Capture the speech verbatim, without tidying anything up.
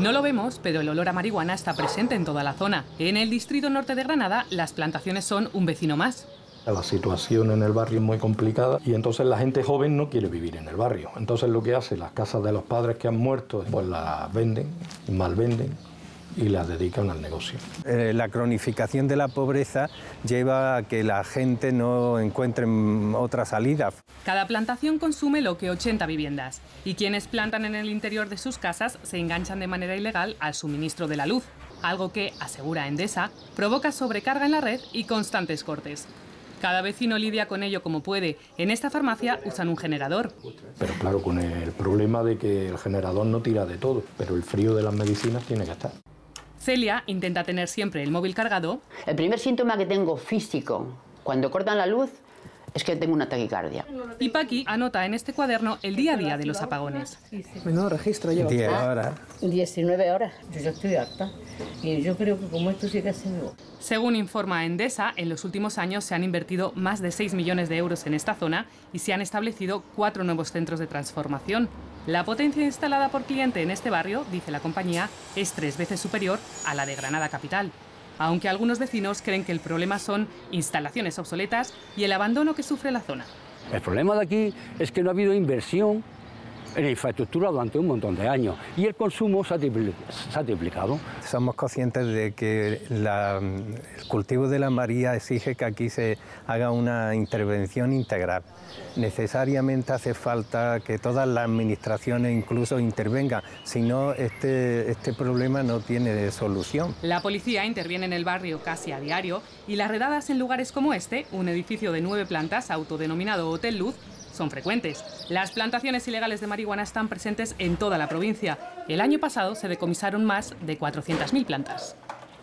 No lo vemos, pero el olor a marihuana está presente en toda la zona. En el distrito norte de Granada, las plantaciones son un vecino más. La situación en el barrio es muy complicada y entonces la gente joven no quiere vivir en el barrio. Entonces lo que hace, las casas de los padres que han muerto, pues las venden, mal venden y las dedican al negocio. Eh, la cronificación de la pobreza lleva a que la gente no encuentre otra salida. Cada plantación consume lo que ochenta viviendas y quienes plantan en el interior de sus casas se enganchan de manera ilegal al suministro de la luz, algo que, asegura Endesa, provoca sobrecarga en la red y constantes cortes. Cada vecino lidia con ello como puede. En esta farmacia usan un generador. Pero claro, con el problema de que el generador no tira de todo, pero el frío de las medicinas tiene que estar. Celia intenta tener siempre el móvil cargado. El primer síntoma que tengo físico cuando cortan la luz es que tengo una taquicardia. Y Paqui anota en este cuaderno el día a día de los apagones. Menudo registro llevo. diez horas. diecinueve horas. Yo ya estoy harta. Y yo creo que como esto sigue siendo... Según informa Endesa, en los últimos años se han invertido más de seis millones de euros en esta zona y se han establecido cuatro nuevos centros de transformación. La potencia instalada por cliente en este barrio, dice la compañía, es tres veces superior a la de Granada capital. Aunque algunos vecinos creen que el problema son instalaciones obsoletas y el abandono que sufre la zona. El problema de aquí es que no ha habido inversión en infraestructura durante un montón de años y el consumo se ha triplicado. Somos conscientes de que la, el cultivo de la María exige que aquí se haga una intervención integral. Necesariamente hace falta que todas las administraciones incluso intervengan, si no este, este problema no tiene solución. La policía interviene en el barrio casi a diario y las redadas en lugares como este, un edificio de nueve plantas autodenominado Hotel Luz, son frecuentes. Las plantaciones ilegales de marihuana están presentes en toda la provincia. El año pasado se decomisaron más de cuatrocientas mil plantas.